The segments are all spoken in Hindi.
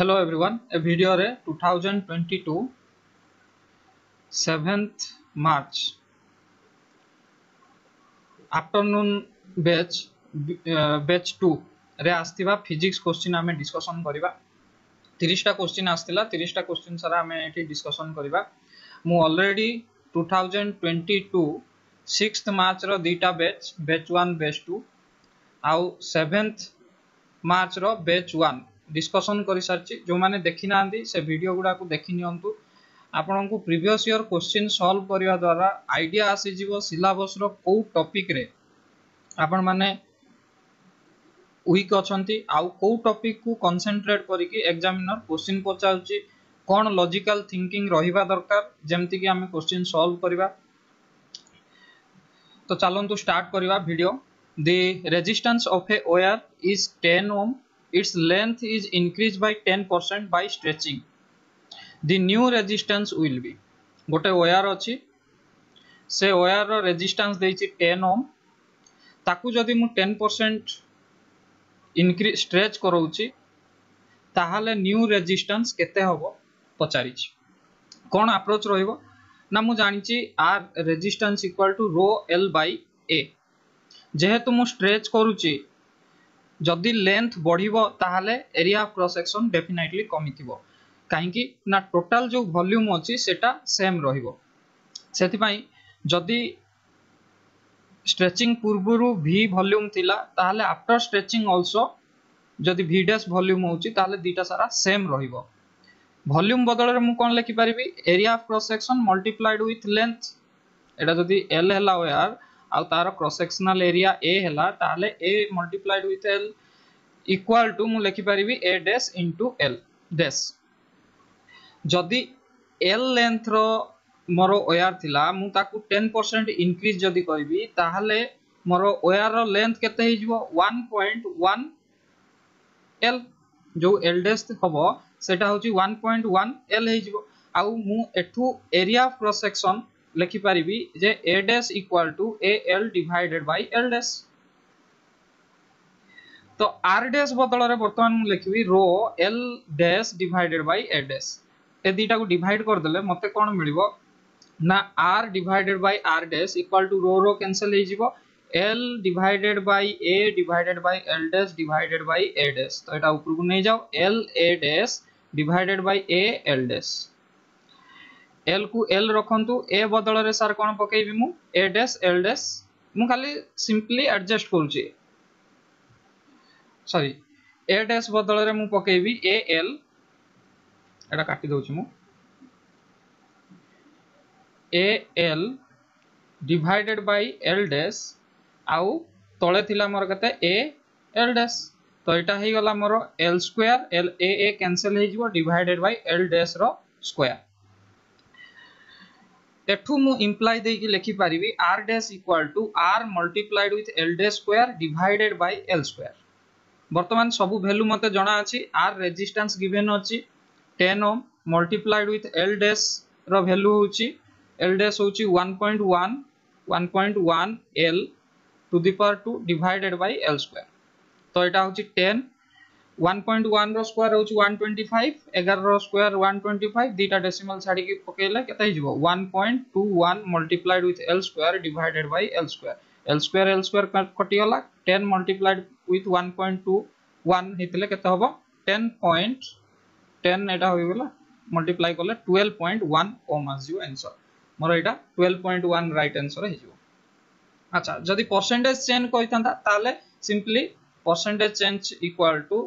Hello everyone, a video re 2022 7th March afternoon batch batch 2 रे आस्तिबा फिजिक्स क्वेश्चन आमे डिस्कशन करिबा 30 टा क्वेश्चन आस्तिला 30 टा क्वेश्चन सारा आमे एठी डिस्कशन करिबा मु ऑलरेडी 2022 6th मार्च रो दुटा बैच बैच 1 बैच 2 आउ 7th मार्च रो बैच 1 डिस्कशन करि सारछि जो माने देखिनांदी से वीडियो गुडा को देखिनियंतु आपन को प्रीवियस ईयर क्वेश्चन सॉल्व करिवा द्वारा आईडिया आसी जीवो सिलेबस रो को टॉपिक रे आपन माने वीक अछंती आउ को टॉपिक को कंसंट्रेट करि कि एग्जामिनर क्वेश्चन पचाउछि कोन लॉजिकल थिंकिंग रहिबा दरकार जेमति कि हम क्वेश्चन सॉल्व करिवा तो चलंतु स्टार्ट करिवा video the resistance of a wire is 10 ohm its length is increased by 10% by stretching the new resistance will be gote wire achi se wire ro resistance deichi 10 ohm taku jodi mu 10% increase stretch karauchi tahale new resistance kete hobo pacharichi kon approach roibo na mu janichi r resistance equal to rho l by a jehetu mu stretch karuchi जदि लेंथ बढ़िबो ताहाले area of cross section definitely कमिथिबो काहे कि ना टोटल जो वॉल्यूम अछि सेटा सेम रहिबो सेति पई जदि स्ट्रेचिंग पूर्वरु v वॉल्यूम थिला ताहाले आफ्टर स्ट्रेचिंग आल्सो जदि v डैश वॉल्यूम होउची ताहाले दुटा सारा सेम रहिबो वॉल्यूम बदलरे मु कोन लेखि परिबी area of cross section multiplied with length एटा जदि l हला यार आउ तारो क्रॉस सेक्शनल एरिया ए हला ताले A multiplied with L equal to मु लिखि परिबी A dash into L dash जदि एल लेंथ रो मोर वायर थिला मु ताकू 10% इंक्रीज जदि करबी ताले मोर वायर रो लेंथ केते हे जबो 1.1 एल जो एल डैश होबो सेटा होची 1.1 एल हे जबो आउ मु एठू एरिया ऑफ क्रॉस सेक्शन लेखि परिबी जे a dash equal to al divided by l dash तो r डैश बदल रे वर्तमान मु लिखिबी रो l dash divided by a dash ए दुटा को डिवाइड कर देले मते कोन मिलिबो ना r divided by r dash equal to rho rho cancel हे जिवो l divided by a divided by l dash divided by a dash तो एटा ऊपर को नै जाओ l a dash divided by a l dash l को l रखंतु a बदल रे सर कोन पकेबी मु a डैश l डैश मु खाली सिंपली एडजस्ट करू छी सॉरी a डैश बदल रे मु पकेबी a l एटा काटि दउ छी मु a l divided by l dash आउ तळे थिला मोर कते a l डैश तो एटा हे गला मोर l square l a a cancel हे जिवो डिवाइडेड बाय l डैश रो स्क्वायर एठू मु इंप्लाई दे कि लिखि परिबी r dash equal to r multiplied with l dash square divided by l square वर्तमान सब वैल्यू मते जणा अछि r रेजिस्टेंस गिवन अछि 10 ohm multiplied with l dash रो वैल्यू होछि l डैश होछि 1.1 l to the power 2 divided by l square तो एटा होछि 10 1.1 रो स्क्वायर होची 125 11 रो स्क्वायर 125 दीटा डेसिमल साडी के पकेला केता हि जबो 1.21 multiplied with l square divided by l square कटि होला 10 मल्टीप्लाइड विथ 1.21 हितले केता होबो 10.10 एटा होई गेला मल्टीप्लाई करले 12.1 ओम आजियो आंसर मोर एटा 12.1 राइट आंसर हे जबो अच्छा जदी परसेंटेज चेंज कइतांता ताले simply percentage change equal to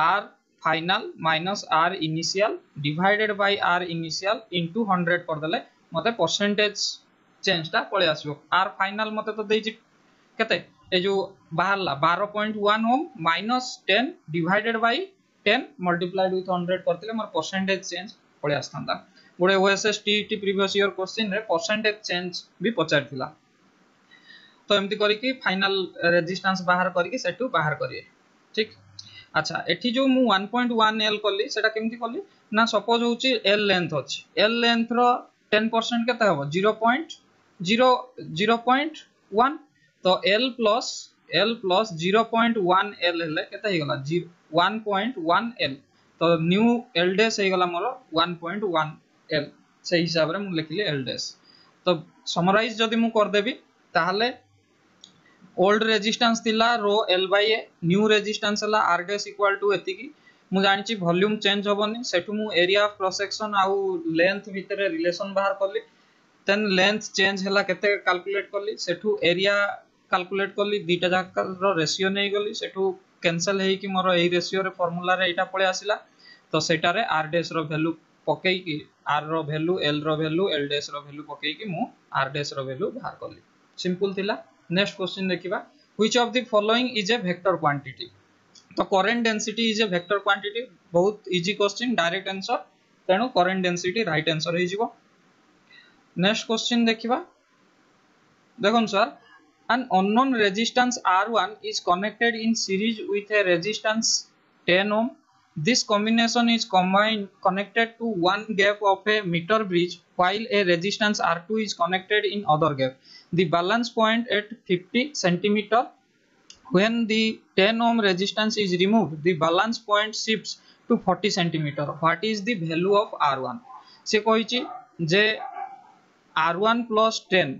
r final minus r initial divided by r initial into 100 कर देले मते परसेंटेज चेंज ता पळे आसीबो r final मते तो देछि केते ए जो बाहरला 12.1 ohm minus 10 divided by 10 multiplied with 100 करतेले मोर परसेंटेज चेंज पळे आस्थांदा गोडे OSSTET प्रीवियस ईयर क्वेश्चन रे परसेंटेज चेंज भी पचारथिला तो एमती करी कि फाइनल रेजिस्टेंस बाहर करी कि सेटू बाहर करिए ठीक अच्छा एठी जो मु 1.1 l कली सेटा केमती कली ना सपोज होची l लेंथ अछि l लेंथ रो 10% केते हबो 0.1 तो l plus 0.1 l हेले केते हे गला 1.1 l तो न्यू एल डैश होगा मोर 1.1 एल से हिसाब से लिखिली एल डैश। तो समराइज जदि मु करदेबी ताहले ओल्ड रेजिस्टेंस थिला rho L by A, new resistance हला आर डैश इक्वल टू एति की मु जानिची वॉल्यूम चेंज होबनी सेठु मु एरिया ऑफ क्रॉस सेक्शन आ लेंथ भीतर रिलेशन बाहर करली देन लेंथ चेंज हला केते कैलकुलेट करली सेठु एरिया कैलकुलेट करली दुटा जाकर रेशियो नै गली सेठु कैंसिल हे कि मोर ए रेशियो रे फार्मूला रे एटा पळे आसीला। तो सेटारे आर डैश रो वैल्यू पके की आर रो वैल्यू एल रो वैल्यू एल डैश रो वैल्यू पके की मु आर डैश रो वैल्यू बाहर करली। सिंपल थिला। नेक्स्ट क्वेश्चन देखिबा which of the following is a vector quantity. तो current density is a vector quantity बहुत इजी क्वेश्चन डायरेक्ट आंसर तेनु करंट डेंसिटी राइट आंसर हे जीवो। नेक्स्ट क्वेश्चन देखिबा देखन sir an unknown resistance R1 is connected in series with a resistance 10 ohm. This combination is connected to one gap of a meter bridge while a resistance R2 is connected in other gap. The balance point at 50 centimeter. When the 10 ohm resistance is removed, the balance point shifts to 40 centimeter. What is the value of R1? से कहिछि जे R1 plus 10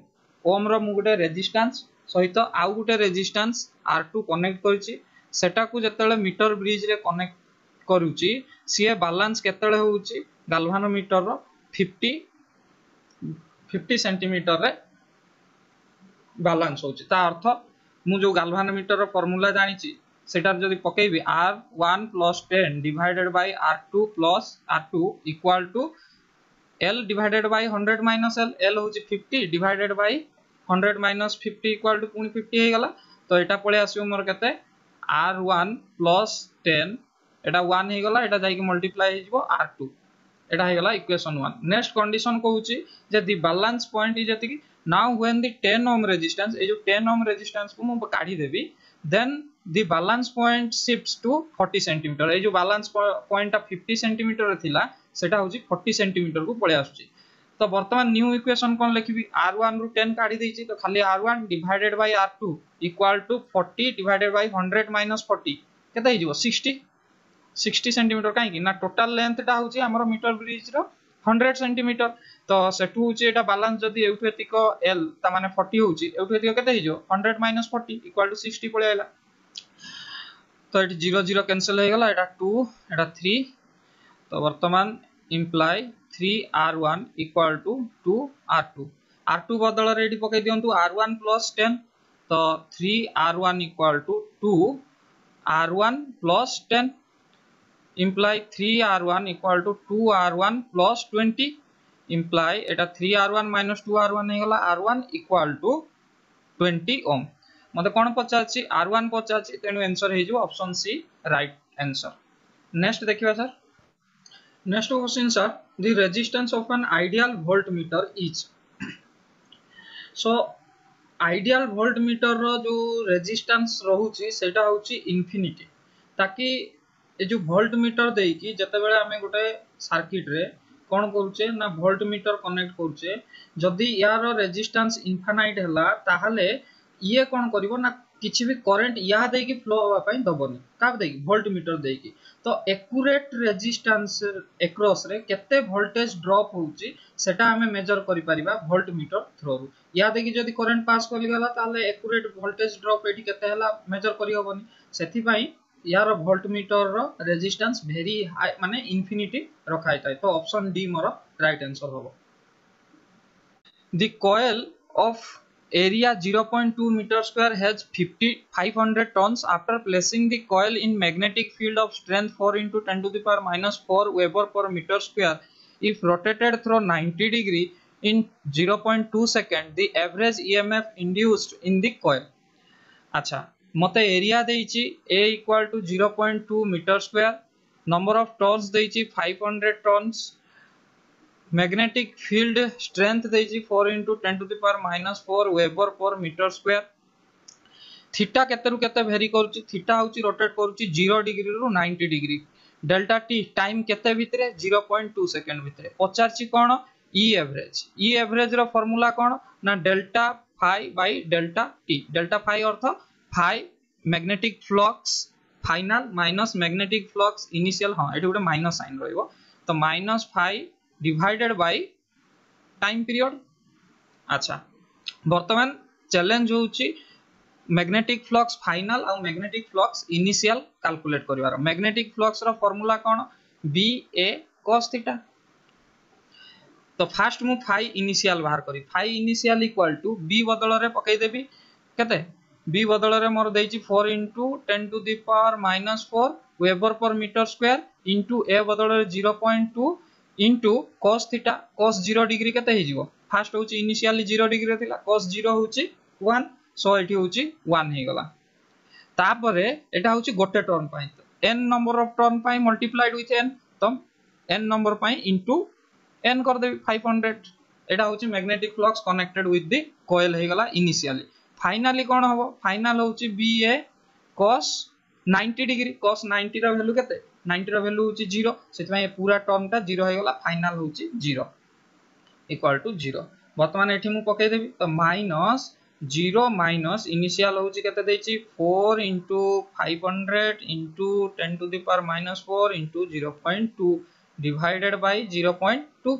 ohm रो मुगडे resistance सहित आउ गुटे रेजिस्टेंस R2 कनेक्ट करछि सेटा को जतले मीटर ब्रिज रे कनेक्ट करूछि सिए बैलेंस केतले होउछि गाल्वानोमीटर रो 50 सेंटीमीटर रे बैलेंस होउछि। ता अर्थ मु जो गाल्वानोमीटर रो फार्मूला जानिछि सेटा जदि पकेबी R1 + 10 divided by R2 + R2 equal to L divided by 100 - L। L होउछि 50 डिवाइडेड बाय 100 - 50 इक्वल टू पुणी 50 हो गला। तो एटा पळे आसीओ मोर केते R1 + 10 एटा 1 हो गला एटा जाई के मल्टीप्लाई हो जिवो R2 एटा हो गला इक्वेशन 1। नेक्स्ट कंडीशन कहूची जे द बैलेंस पॉइंट इज जति कि now when the 10 ohm resistance ए जो 10 ओम रेजिस्टेंस को मु काढी देबी then the balance point shifts to 40 centimetre. ए जो बैलेंस पॉइंट 50 सेंटीमीटर थिला सेटा होची 40 सेंटीमीटर को पळे आसुची। तो वर्तमान न्यू इक्वेशन कोन लिखिबी R1 रू 10 काढी देछि तो खाली R1 divided by R2 equal to 40 divided by 100 - 40 केता हिजो 60 सेंटीमीटर काई कि ना टोटल लेंथ टा होछि हमरो मीटर ब्रिज रो 100 सेंटीमीटर। तो सेटू होछि एटा बैलेंस जदी एउथेटिक L ता माने 40 होछि एउथेटिक केता हिजो 100 - 40 इक्वल टू 60 पळे आइला। तो एट 0 0 कैंसिल हे गेला एटा 2 एटा 3। तो वर्तमान imply 3R1 equal to 2R2 R2 बदल रेडी पके दियंतु R1 + 10 तो 3R1 equal to 2R1 + 10 imply 3R1 equal to 2R1 + 20 imply Etah 3R1 - 2R1 हे गला R1 equal to 20 ओम। मते कोन पचाछि R1 पचाछि तेनु आंसर हे जो option C right answer. Next देखिबा sir. Next question sir the resistance of an ideal voltmeter is. So ideal voltmeter रो जो रेजिस्टेंस रहूची सेटा होची इन्फिनिटी ताकि ए जो वोल्टमीटर देई कि जते बेले हमें गोटे सर्किट रे कोन करूचे ना वोल्टमीटर कनेक्ट करूचे जदी यार रेजिस्टेंस इनफिनाइट हला ताहाले ये कोन करबो ना किछि भी करंट या दे कि फ्लो होवा पई दबोनी का दे कि वोल्टमीटर दे कि। तो एक्यूरेट रेजिस्टेंस एक्रॉस रे केते वोल्टेज ड्रॉप होउची सेटा हमें मेजर करि परिबा वोल्टमीटर थ्रू रू या दे कि जदी करंट पास करि गला ताले एक्यूरेट वोल्टेज ड्रॉप एठी केते हला मेजर करि होबनी सेथि पई यार वोल्टमीटर रो रेजिस्टेंस वेरी हाई माने इंफिनिटी रखाय ताई। तो ऑप्शन डी मोर राइट आंसर होबो। The coil of area 0.2 meter square has 500 tons. After placing the coil in magnetic field of strength 4 × 10⁻⁴ Weber per meter square, if rotated through 90 degree in 0.2 second, the average EMF induced in the coil. अच्छा, मते area देइछि A equal to 0.2 meter square, number of tons देइछि 500 tons. मैग्नेटिक फील्ड स्ट्रेंथ देइछि 4 × 10⁻⁴ weber per metre square. Theta केते रु केते वेरी करूछि थीटा होछि रोटेट करूछि 0 डिग्री रु 90 डिग्री डेल्टा टी टाइम केते भितरे 0.2 सेकंड भितरे पचाछि कोन ई एवरेज रो फार्मूला कोन ना delta phi by delta T delta phi अर्थ phi magnetic flux final minus magnetic flux initial हाँ ये गोटे माइनस साइन रहिबो तो minus five divided by time period. अच्छा बर्तमान चैलेंज होउची मैग्नेटिक फ्लक्स फाइनाल और मैग्नेटिक फ्लक्स इनिशियल कैलकुलेट करिवार। मैग्नेटिक फ्लक्स रो फार्मूला कोन बी ए cos थीटा। तो फास्ट मु फाइ इनिशियल बाहर करी phi initial equal to B बदल रे पकई देबी केते बी बदल रे मोर दैची 4 into 10 to the power -4 weber per metre square into a बदल रे 0.2 into cos theta. cos 0 degree केते हे जीवो फास्ट होची इनिशियली 0 डिग्री थिला cos 0 होची 1 सो एठी होची 1 हे गला। तापरे एटा होची गोटे टर्म पय n नंबर ऑफ टर्म पय मल्टीप्लाइड विथ n तो n नंबर पय into n कर दे 500 एटा होची magnetic flux connected with the coil हे गला इनिशियली। फाइनली कोन हबो फाइनल होची B A cos 90 degree cos 90 रा वैल्यू केते 90 रा वैल्यू होची 0 सेत में पूरा टर्म ता 0 हे गला फाइनल होची 0 इक्वल टू 0। वर्तमान एठी मु पकई देबी तो माइनस 0 माइनस इनिशियल होची केते देची 4 into 500 into 10 to the power -4 into 0.2 divided by 0.2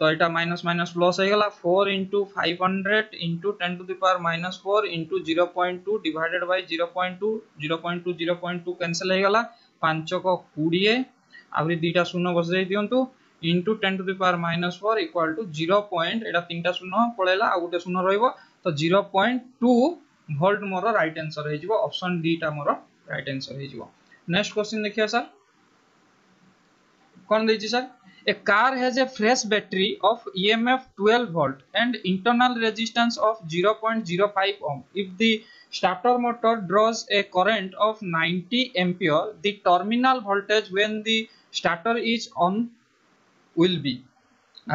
तो एटा माइनस माइनस प्लस हो गला 4 into 500 into 10 to the power -4 into 0.2 divided by 0.2 0.2 0.2 cancel हो गला 5 को 20 आबरी दीटा शून्य बस दे दियंतु into 10 to the power -4 equal to 0. एटा तीनटा शून्य पळेला आ गुटे शून्य रहइबो तो 0.2 वोल्ट मोर राइट आंसर हे जिवो ऑप्शन डी टा मोर राइट आंसर हे जिवो। नेक्स्ट क्वेश्चन देखियो सर कौन देछि sir A car has a fresh battery of EMF 12 volt and internal resistance of 0.05 ohm. If the starter motor draws a current of 90 ampere, the terminal voltage when the starter is on will be.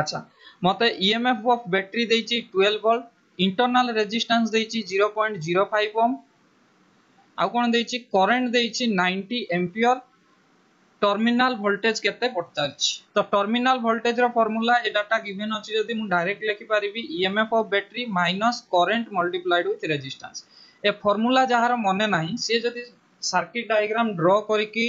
अच्छा मते EMF of battery देछि 12 volt, internal resistance देछि 0.05 ohm. आउ कोन देछि current देछि 90 ampere. टर्मिनल वोल्टेज केते पड़ता छ तो टर्मिनल वोल्टेज रो फार्मूला ए डाटा गिवन अछि जदी मु डायरेक्ट लिखि पारिबी EMF of battery minus current multiplied with resistance. ए फार्मूला जहार मने नाही से जदी सर्किट डायग्राम ड्रा करिकि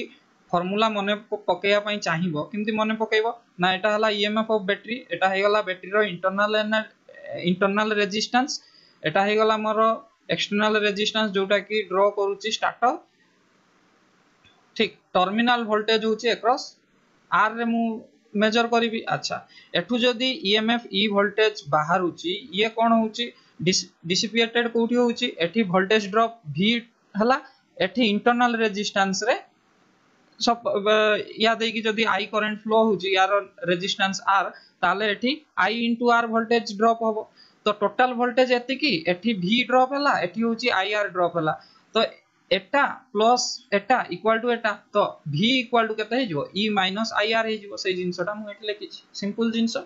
फार्मूला मने पकेया पई चाहिबो किंतु मने पकेइबो ना एटा हला ईएमएफ ऑफ बैटरी एटा हे गला बैटरी रो इंटरनल रेजिस्टेंस एटा हे गला मोर एक्सटर्नल रेजिस्टेंस जोटा कि ड्रा करूची स्टार्टर ठीक टर्मिनल वोल्टेज होची अक्रॉस आर रे मु मेजर करिवि। अच्छा एठु जदी ईएमएफ ई वोल्टेज बाहर होची ये कोन होची डिसिपिएटेड कोठी होची एठी वोल्टेज ड्रॉप v हला एठी इंटरनल रेजिस्टेंस रे सब या देकी जदी i करंट फ्लो होची यार रेजिस्टेंस r ताले एठी i into r voltage drop होबो तो टोटल वोल्टेज एति की एठी v ड्रॉप हला एठी होची ir ड्रॉप हला तो एटा प्लस एटा इक्वल टू एटा तो v इक्वल टू केते हे जो e माइनस ir हे जो सही जिंसटा मु एट लेखि सिंपल जिंस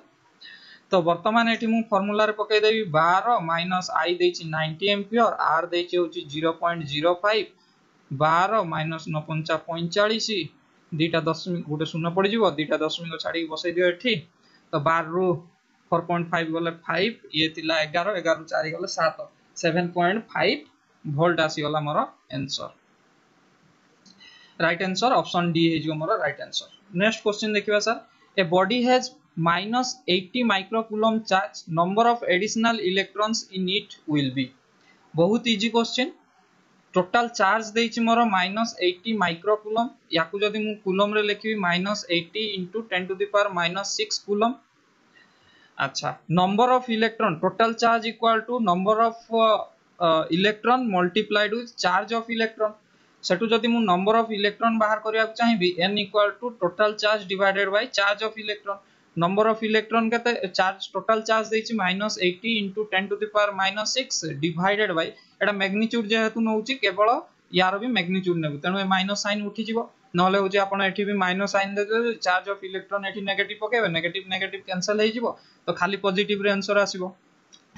तो वर्तमान एठी मु फार्मूला रे पके देबी 12 माइनस i देछि 90 एंपियर r देछि होछि 0.05 12 माइनस 9 45 दीटा दशमिक गुटे शून्य पड़ि जीवो दीटा दशमिक छाडी बसै दियो एठी तो 12 रो 4.5 गले 5 ये तिला 11 11 4 गले 7 7.5 वोल्ट आसी वाला मोर answer right answer option D हे जो मोर राइट आंसर। नेक्स्ट क्वेश्चन देखिबा sir a body has -80 micro coulomb charge number of additional electrons in it will be. बहुत इजी क्वेश्चन टोटल चार्ज देछि मोर -80 माइक्रो कूलम याकु जदी मु कूलम रे लिखिबी -80 into 10 to the power -6 coulomb. अच्छा number of electron total charge equal to number of electron multiplied with charge of electron सेटु जदी मु नंबर ऑफ इलेक्ट्रॉन बाहर करिया चाहिबी n equal to total charge divided by charge of electron number of electron केते चार्ज टोटल चार्ज देछि -80 into 10 to the power -6 divided by एटा मैग्नीट्यूड जेहेतु नउछि केवल यार भी मैग्नीट्यूड नेबो तनो माइनस साइन उठि जिवो नले होछि आपण एठी भी माइनस साइन दे चार्ज ऑफ इलेक्ट्रॉन एठी नेगेटिव पकेबे नेगेटिव नेगेटिव कैंसिल हे जिवो तो खाली पॉजिटिव रे आंसर आसीबो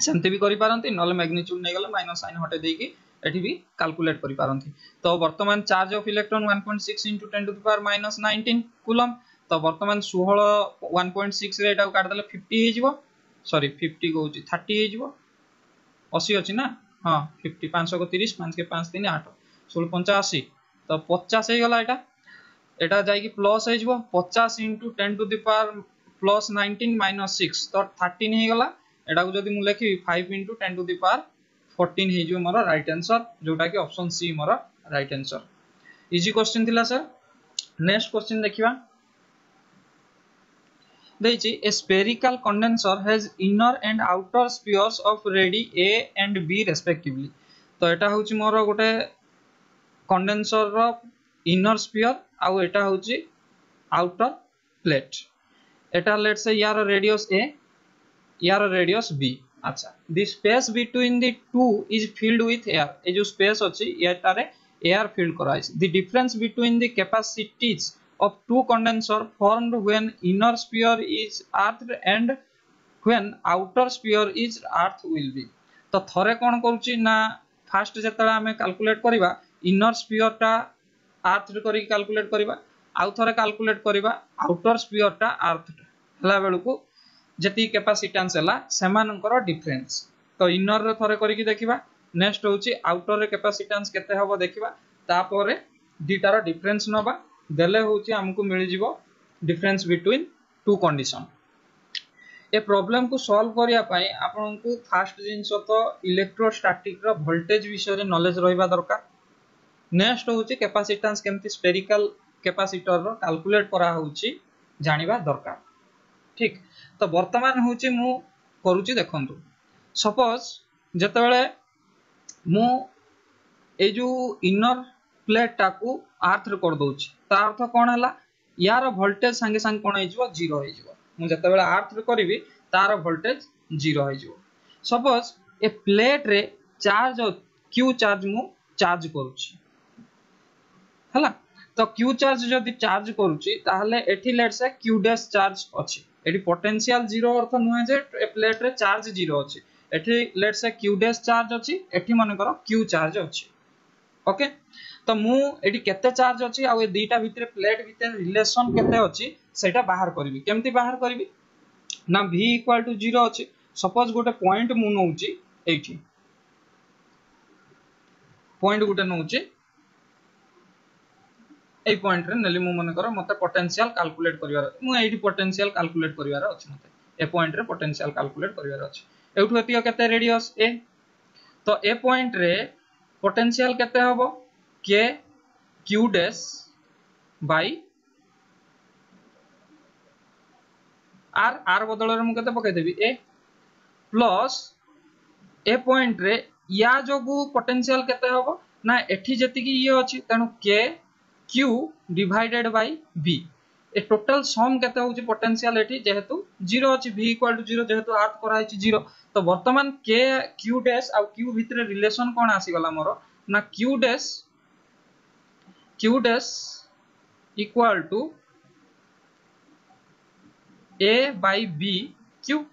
सेंते भी करि पारंती नल मैग्नीट्यूड नै गले माइनस साइन हटे देकी एठी भी कैलकुलेट करि पारंती तो वर्तमान charge of electron 1.6 into 10 to the power -19 coulomb तो वर्तमान 16 1.6 रे एटा काट देले 50 हे जिवो सॉरी 50 कहउची 30 हे जिवो 80 अछि ना हां 50 530 5 के 5 3 8 16 85 तो 50 हो गला एटा एटा जाई कि प्लस हो जबो 50 * 10 टू द पावर +19 -6 तो 13 हो गला एटा को जदी मु लिखि 5 * 10 टू द पावर 14 हो जबो मोर राइट आंसर जोटा कि ऑप्शन सी मोर राइट आंसर। इजी क्वेश्चन थिला सर। नेक्स्ट क्वेश्चन देखिबा देछि a spherical condenser has inner and outer spheres of radii A and B respectively तो एटा होछि मोर गोटे कंडेंसर रो इनर स्फीयर आउ एटा होछि outer plate Etah let's say यार रेडियस ए यार रेडियस बी। अच्छा the space between the two is filled with air ए जो स्पेस अछि एटा रे एयर फिल्ड कराइस the difference between the capacities of two condenser formed when inner sphere is earthed and when outer sphere is earthed will be तो थरे कोन करूची ना फर्स्ट जेतला हमें कैलकुलेट करबा इनर स्फीयर टा अर्थ करी कैलकुलेट करबा आउ थरे कैलकुलेट करबा आउटर स्फीयर टा अर्थ हला बेलु को जति कैपेसिटेंस हला समानकर डिफरेंस तो इनर रे थरे करी देखिबा नेक्स्ट होची आउटर रे कैपेसिटेंस केते हबो देखिबा तापर दिटार डिफरेंस नबा देले होची हमको मिल जिवो डिफरेंस बिटवीन टू कंडीशन। ए प्रॉब्लम को सॉल्व करिया पाई आपन को फर्स्ट जिंस तो इलेक्ट्रोस्टैटिक रो वोल्टेज विषय रे नॉलेज रहबा दरकार। नेक्स्ट होची कैपेसिटेंस केमति स्फेरिकल कैपेसिटर रो कैलकुलेट करा होची जानिबा दरकार। ठीक तो वर्तमान होची मु करूची देखंतु सपोज जेतबेले मु ए जो इनर प्लेट टाकू अर्थ कर दोछि त अर्थ कोन हला यार वोल्टेज संगे संग कोन हे जइबो जीरो हे जइबो मु जते बेला अर्थ करबी तार वोल्टेज जीरो हे जइबो। सपोज ए प्लेट रे चार्ज क्यू चार्ज मु चार्ज करूछि हला तो क्यू चार्ज जदी चार्ज करूछि ताहले एठी लेट से क्यू डैश चार्ज अछि एठी पोटेंशियल जीरो अर्थ नुहे जे ए प्लेट रे चार्ज जीरो अछि एठी लेट से क्यू डैश चार्ज अछि एठी मन करो क्यू चार्ज अछि ओके तो मु एटी केते चार्ज अछि आ ए दुटा भितरे प्लेट भितरे रिलेशन केते अछि सेटा बाहर करबी केमति बाहर करबी ना v = 0 अछि। सपोज गोटे पॉइंट मु नउछि एठी पॉइंट गोटे नउछि ए पॉइंट रे नली मु मन कर मते पोटेंशियल कैलकुलेट करिवार मु एठी पोटेंशियल कैलकुलेट करिवार अछि मते ए पॉइंट रे पोटेंशियल कैलकुलेट करिवार अछि एठु एतिय केते रेडियस ए तो ए पॉइंट रे पोटेंशियल केते होबो के Q dash by R R बदल रे मु केते पकाई देबी ए प्लस ए पॉइंट रे या जोगु पोटेंशियल केते होबो ना एठी जति कि ये अछि तनु के क्यू डिवाइडेड बाय बी ए टोटल सम केते होछि पोटेंशियल एठी जेहेतु 0 अछि v = 0 जेहेतु अर्थ कराइ छि 0 तो वर्तमान के क्यू डैश आ क्यू भितरे रिलेशन कोन आसी गला मोर ना Q dash equal to A by B Q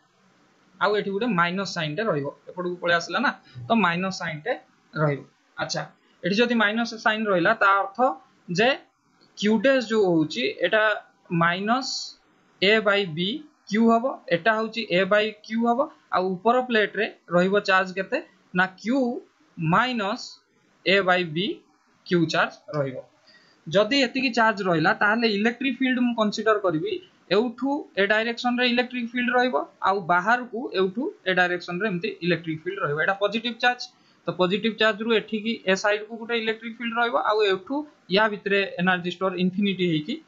आ एठी गुटे माइनस साइन टे रहइबो एपड़ को पळे आसला ना तो माइनस साइन टे रहइबो। अच्छा एठी जदी माइनस साइन रहला ता अर्थ जे क्यू डैश जो होउची एटा minus A by B Q हबो एटा होउची ए बाय क्यू हबो आ ऊपर प्लेट रे रहइबो चार्ज केते ना Q minus A by B Q charge रहइबो जदी एति की चार्ज रहला ताले इलेक्ट्रिक फील्ड मु कंसीडर करबी एउठू ए डायरेक्शन रे इलेक्ट्रिक फील्ड रहइबो आ बाहर को एउठू ए डायरेक्शन रे एमते इलेक्ट्रिक फील्ड रहइबो एटा पॉजिटिव चार्ज तो पॉजिटिव चार्ज रु एठी की ए साइड को गुटे इलेक्ट्रिक फील्ड रहइबो आ एउठू या भितरे एनर्जी स्टोर इंफिनिटी हे की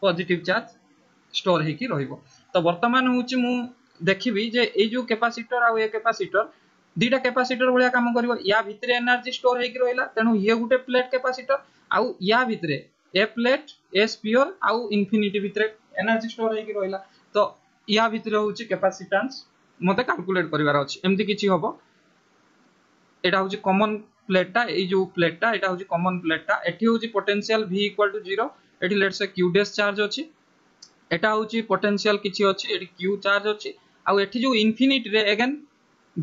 पॉजिटिव चार्ज स्टोर हे की रहइबो। तो वर्तमान होउची मु देखिबी जे ए जो कैपेसिटर आ ए कैपेसिटर दीटा कैपेसिटर भलिया काम करबो या भितरे एनर्जी स्टोर हे कि रहला तनु ये गुटे प्लेट कैपेसिटर आउ या भितरे ए प्लेट ए स्फीयर आउ इंफिनिटी भितरे एनर्जी स्टोर हे कि रहला तो या भितरे होची कैपेसिटेंस मते कैलकुलेट करिवार अछि एमति किछि होबो एटा होची कॉमन प्लेटटा ए जो प्लेटटा एटा होची कॉमन प्लेटटा एठी होची पोटेंशियल v = 0 एठी let's say q dash charge अछि एटा होची पोटेंशियल किछि अछि एठी q चार्ज अछि आउ एठी जो इंफिनिटी रे अगेन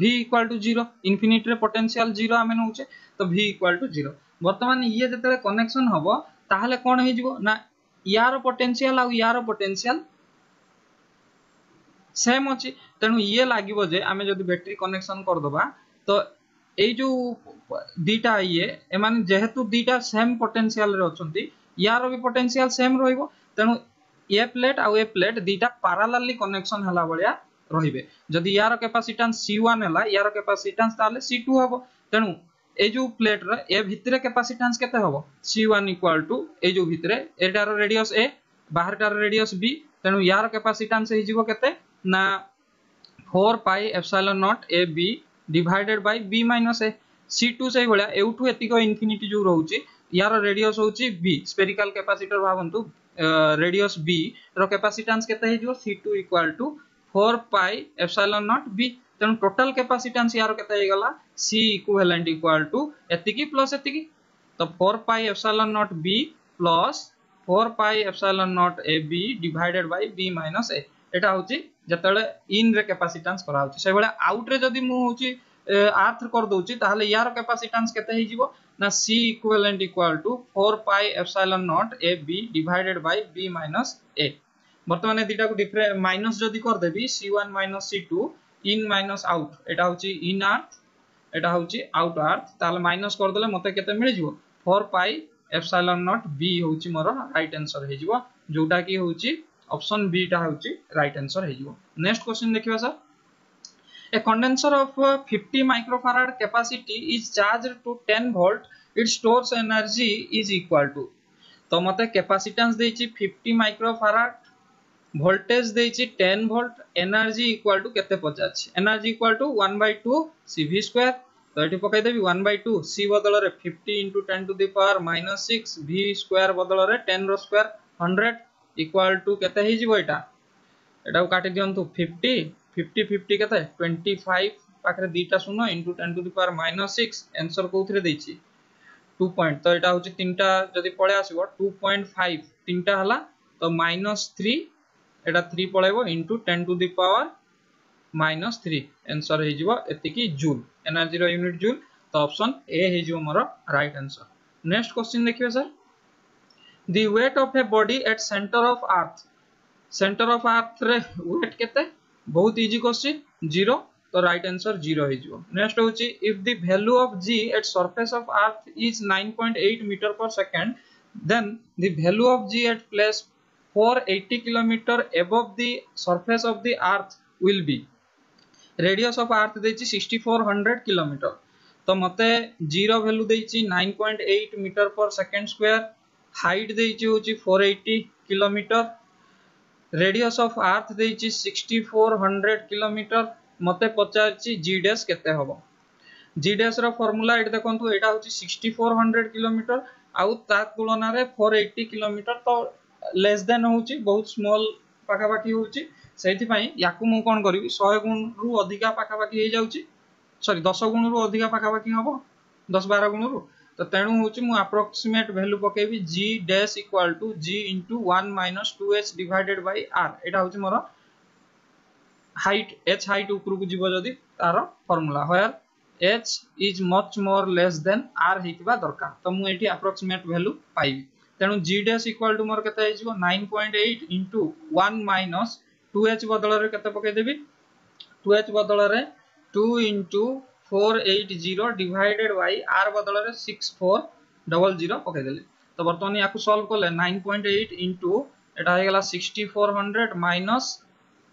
v = 0 इंफिनिटी रे पोटेंशियल 0 आमे नउचे तो v = 0 वर्तमान ये जतले कनेक्शन हबो ताहले कोन हे जिवो ना यार पोटेंशियल आ यार पोटेंशियल सेम अछि तनु ये लागिवो जे आमे जदी बैटरी कनेक्शन कर दबा तो ए जो दीटा ये माने जेहेतु दीटा सेम पोटेंशियल रे अछंती यार भी पोटेंशियल सेम रहइबो तनु ए प्लेट आ ए प्लेट दीटा पैरेलली कनेक्शन हला बलिया रहिबे जदी यार कैपेसिटेंस C1 हला यार कैपेसिटेंस ताले C2 हबो तनु ए जो प्लेट रे ए भितरे कैपेसिटेंस केते हबो C1 इक्वल टू ए जो भितरे एटार रेडियस A बाहर टार रेडियस B तनु यार कैपेसिटेंस हे जिवो केते ना 4 pi epsilon not AB divided by b minus a c2 सही भला एउ2 एतिको इंफिनिटी जो रहउची यार रेडियस होची b स्फेरिकल कैपेसिटर भाबंतु रेडियस b रो कैपेसिटेंस केते हे जो c2 equal to 4 pi epsilon not b तन टोटल कैपेसिटेंस यार केते हे गला c इक्विवेलेंट इक्वल टू एतिकी प्लस एतिकी तो 4 pi epsilon not b plus 4 pi epsilon not ab divided by b minus a एटा होची जतले इन रे कैपेसिटेंस करा होची से बळे आउट रे जदी मु होची आर्थ कर दोची ताहले यार कैपेसिटेंस केते हे जीवो ना c equivalent equal to 4 pi epsilon not ab divided by b minus a वर्तमान एटा को डिफरेंस माइनस जदी कर देबी c1 माइनस c2 इन माइनस आउट एटा होची इन आर्थ एटा होची आउट आर्थ ताहले माइनस कर देले मते केते मिल जीवो 4 पाई एप्सिलॉन नॉट b होची मोर राइट आंसर हे जीवो जोटा की होची ऑप्शन बी टा होची राइट आंसर हे जीवो नेक्स्ट क्वेश्चन देखिवा sir a condenser of 50 microfarad capacity is charged to 10 volt it stores energy is equal to तो मते कैपेसिटेंस देची 50 माइक्रोफैराड वोल्टेज देची 10 वोल्ट एनर्जी इक्वल टू केते पचाछि एनर्जी इक्वल टू 1/2 cv2 तो एठी पकाई देबी 1/2 c बदल रे 50 * 10 टू द पावर -6 v2 बदल रे 10 रो स्क्वायर 100 इक्वल टू केते हे जीवो एटा एटा काटि दियंतु 50 50 50 केते 25 पाखरे दीटा सुनो * 10 टू द पावर -6 आंसर कोथरे देछि 2 पॉइंट तो एटा होछि तीनटा जदी पळे आसीबो 2.5 तीनटा हला तो -3 एटा 3 पळेबो * 10 टू द पावर -3 आंसर हे जीवो एतिकी जूल एनर्जी रो यूनिट जूल तो ऑप्शन ए हे जीवो मोर राइट आंसर नेक्स्ट क्वेश्चन देखियो sir The weight of a body at center of earth रे weight केते बहुत इजी क्वेश्चन 0 तो राइट आंसर 0 हे जो नेक्स्ट होची if the value of g at surface of earth is 9.8 metre per second then the value of g at place 480 kilometre above the surface of the earth will be radius of earth देची 6400 किलोमीटर तो मते 0 वैल्यू देची 9.8 metre per second square height देइची होची 480 किलोमीटर रेडियस ऑफ अर्थ देइची 6400 किलोमीटर मते पचारची g डैश केते हबो g डैश रो फार्मूला एटा देखंतु एटा होची 6400 किलोमीटर आउ ता तुलना रे 480 किलोमीटर तो लेस देन होची बहुत स्मॉल पाखा बाकी होची सेति पई याकु मु कोन करबी 100 गुण रु अधिका पाखा बाकी हे जाउची सॉरी 10 गुण रु अधिका पाखा बाकी हबो 10 12 गुण रु तो तेनु होची मु अप्रोक्सीमेट वैल्यू पकेबी g dash equal to g into 1 minus 2h divided by r एटा होची मोर हाइट h हाइट ऊपर को जीव जदी तार formula where h is much more less than r हेतिबा दरकार तो मु एठी अप्रोक्सीमेट वैल्यू पाइबी तेनु g डैश इक्वल टू मोर केते आइजो 9.8 into 1 minus 2h बदल रे केते पके देबी 2h बदल रे 2 into 480 divided by r बदल रे 6400 पके देले तो वर्तमान याकु सॉल्व करले 9.8 into एटा हे गेला 6400 minus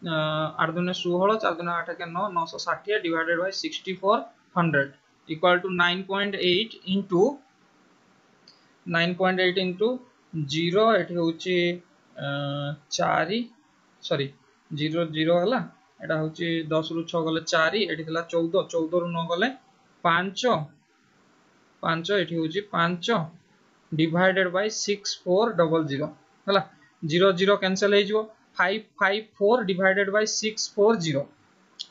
8 * 16 4 * 8 के 9 960 divided by 6400 equal to 9.8 into 0 एठी होची 4 सॉरी 0 0 हला एटा होची 10 रु 6 गले 4 एठी थला 14 14 रु 9 गले 5 5 एठी होची 5 डिवाइडेड बाय 6400 हला 0 0 कैंसिल हे जिवो 554 डिवाइडेड बाय 640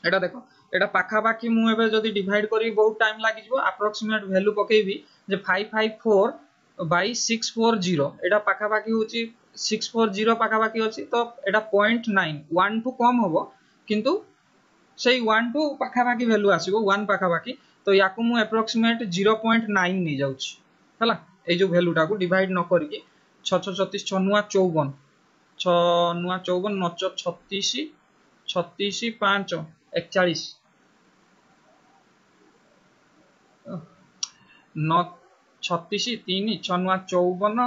एटा देखो एटा पाखा बाकी मु एबे जदी डिवाइड करी बहुत टाइम लागि जिवो अप्रोक्सीमेट वैल्यू पकेबी जे 554 बाय 640 एटा पाखा बाकी होची 640 पाखा बाकी अछि तो एटा 0.9 1 टू कम होबो किंतु सही 1 टू पाखा बाकी वैल्यू आसीबो 1 पाखा बाकी तो याकु मु एप्रोक्सीमेट 0.9 नी जाउची हला ए जो वैल्यू टाकु डिवाइड न करके 6 6 36 6 9 54 6 9 54 9 36 36 5 41 नौ छत्तीस तीन छनुआ चौवन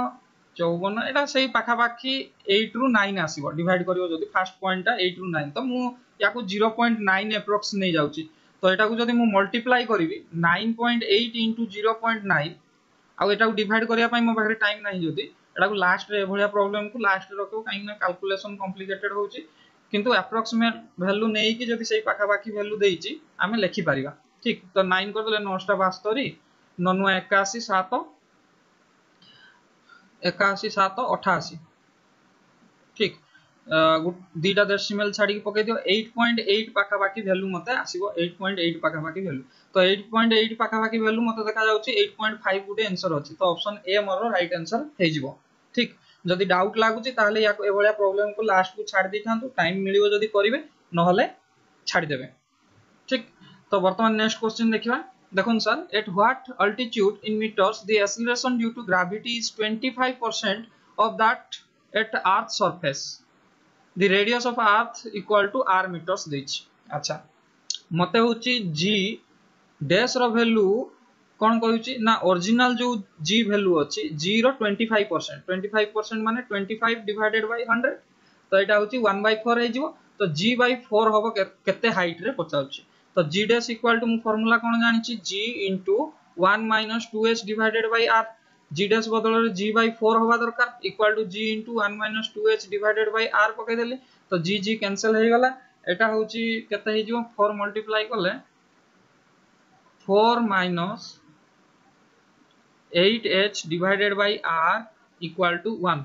चौवन यहाँ से पाखापाखि 8 रू 9 आसो डिवाइड कर फास्ट पॉइंटा 8 रू 9 तो मुझे 0.9 एप्रोक्स नहीं जाऊँगी तो यहाँ को मुझे मल्टीप्लाई करी 9.8 इंटू 0.9 आउ डिवाइड करने मो पाखे टाइम ना जब यहाँ लास्ट भाया प्रोब्लेम को लास्ट रखो कहीं कैलकुलेशन कॉम्प्लिकेटेड हो किंतु एप्रोक्सीमेट वैल्यू नहीं कि जब से पाखापाखि वैल्यू दे आम लिखिपर ठीक तो 9 करदे 9 ननुआ 81 7 88 ठीक दुईटा डेसिमल छाड़ी पकई दियो 8.8 पाखापाखि वैल्यू मत आसो 8.8 पाखापाखि वैल्यू तो 8.8 पाखापाखि वैल्यू मत देखा जाउची 8.5 गुटे आंसर अछि तो ऑप्शन ए मोर राइट आंसर हे जिवो ठीक जदि डाउट लागुची ताले या ए भलिया प्रॉब्लम को लास्ट को छाड़ दिथांतु टाइम मिलिवो जदि करिवे न होले छाड़ देबे ठीक तो वर्तमान नेक्स्ट क्वेश्चन देखिबा देखो sir at what altitude in metres the acceleration due to gravity is 25% of that at earth surface the radius of earth equal to r metres देछि अच्छा मते होछि g डैश रो वैल्यू कोन कहउछि ना ओरिजिनल जो g वैल्यू अछि g रो 25% माने 25 डिवाइडेड बाय 100 तो एटा होछि 1/4 हे जिवो तो g/4 होबो केते हाइट रे पचाउछि तो g dash equal to formula कौन जानी g into 1 - 2h divided by r g dash बदल g/4 होगा दरकार equal to g into 1 - 2h divided by r पकई देले तो g g कैंसिल हो गला एटा होची केते हे जो 4 मल्टीप्लाई करले 4 - 8h divided by r equal to 1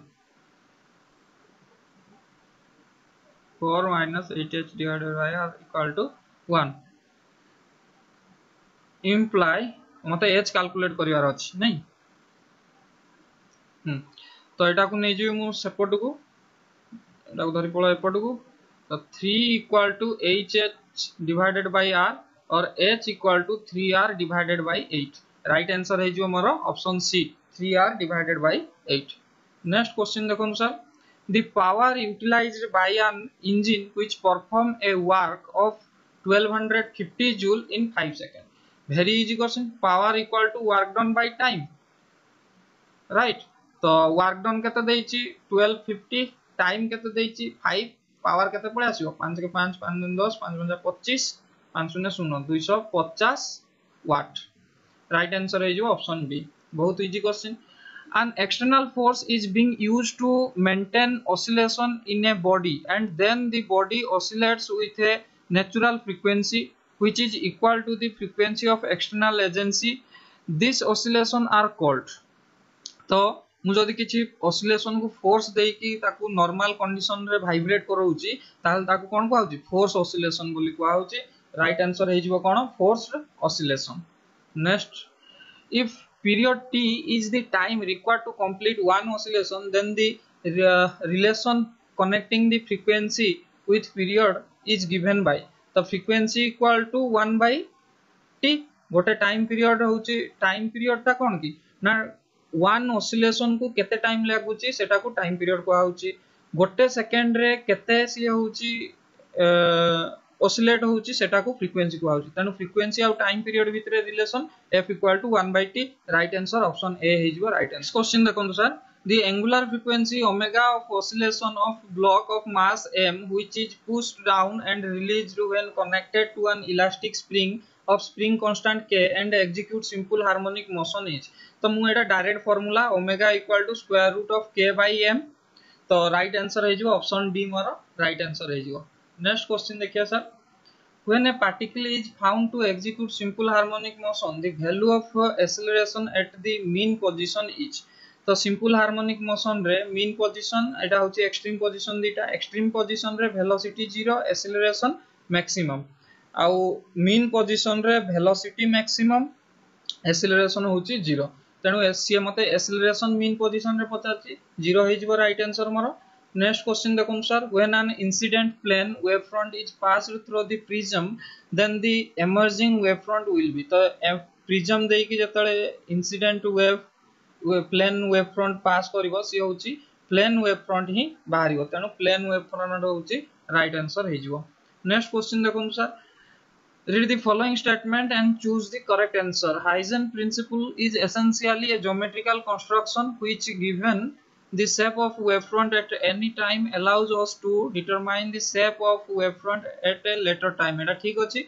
4 - 8h divided by r equal to 1 imply मतलब एच कैलकुलेट करिवार अछि नहीं तो एटा को नै जे मु सपोर्ट को एटा को धरि पळो एपोर्ट को तो 3 = hh डिवाइडेड बाय r और h = 3r divided by 8 right answer हे जो मोर option C 3r divided by 8 next question देखो sir the power utilised by an engine which perform a work of 1250 joule in 5 seconds very easy question power equal to work done by time right तो work done केते दैछि 1250 time केते दैछि 5 power केते पळे आसीबो 5 के 5 5 10 5 25 5 0 250 watt right answer हे जो ऑप्शन बी बहुत easy question an external force is being used to maintain oscillation in a body and then the body oscillates with a natural frequency which is equal to the frequency of external agency this oscillation are called तो मु जदी किछि oscillation को force देई कि ताकू normal condition रे vibrate करौछि ताल ताकू कोन को आउछि force oscillation बोली को आउछि right answer हे जिवो कोन force oscillation next if period t is the time required to complete one oscillation then the relation connecting the frequency with period is given by the frequency equal to 1/t गोटे टाइम पीरियड होची टाइम पीरियड ता कोन की ना वन ऑसिलेशन को केते टाइम लागुची सेटा को टाइम पीरियड को आउची गोटे सेकंड रे केते सी होची ऑसिलेट होची सेटा को फ्रीक्वेंसी को आउची तानो फ्रीक्वेंसी और टाइम पीरियड भीतर relation f equal to 1/t right answer option A हे जबो राइट आंसर क्वेश्चन देखो sir The angular frequency omega of oscillation of block of mass m which is pushed down and released when connected to an elastic spring of spring constant k and execute simple harmonic motion is तो मु एटा direct formula omega equal to square root of k by m तो राइट आंसर हे जो ऑप्शन डी मोर राइट आंसर हे जो नेक्स्ट क्वेश्चन देखिया sir when a particle is found to execute simple harmonic motion the value of acceleration at the mean position is तो सिंपल हार्मोनिक मोशन रे मीन पोजीशन एटा होची एक्सट्रीम पोजीशन दिटा एक्सट्रीम पोजीशन रे वेलोसिटी 0 एक्सेलरेशन मैक्सिमम आउ मीन पोजीशन रे वेलोसिटी मैक्सिमम एक्सेलरेशन होची 0 तणु एससी मते एक्सेलरेशन मीन पोजीशन रे पचाछि 0 हे जिवो राइट आंसर मोर नेक्स्ट क्वेश्चन देखम sir when an incident plane wave front is passed through the prism then the emerging wave front will be तो प्रिज्म देई कि जतले incident wave plane wave front pass करिवो सी होची प्लेन वेव फ्रंट ही बाहरिवो तेनु प्लेन वेव फ्रंट होची राइट आंसर हे जिवो नेक्स्ट क्वेश्चन देखम sir Read the following statement and choose the correct answer. Huygens principle is essentially a geometrical construction which, given the shape of wavefront at any time, allows us to determine the shape of wavefront at a later time. Eta thik achi.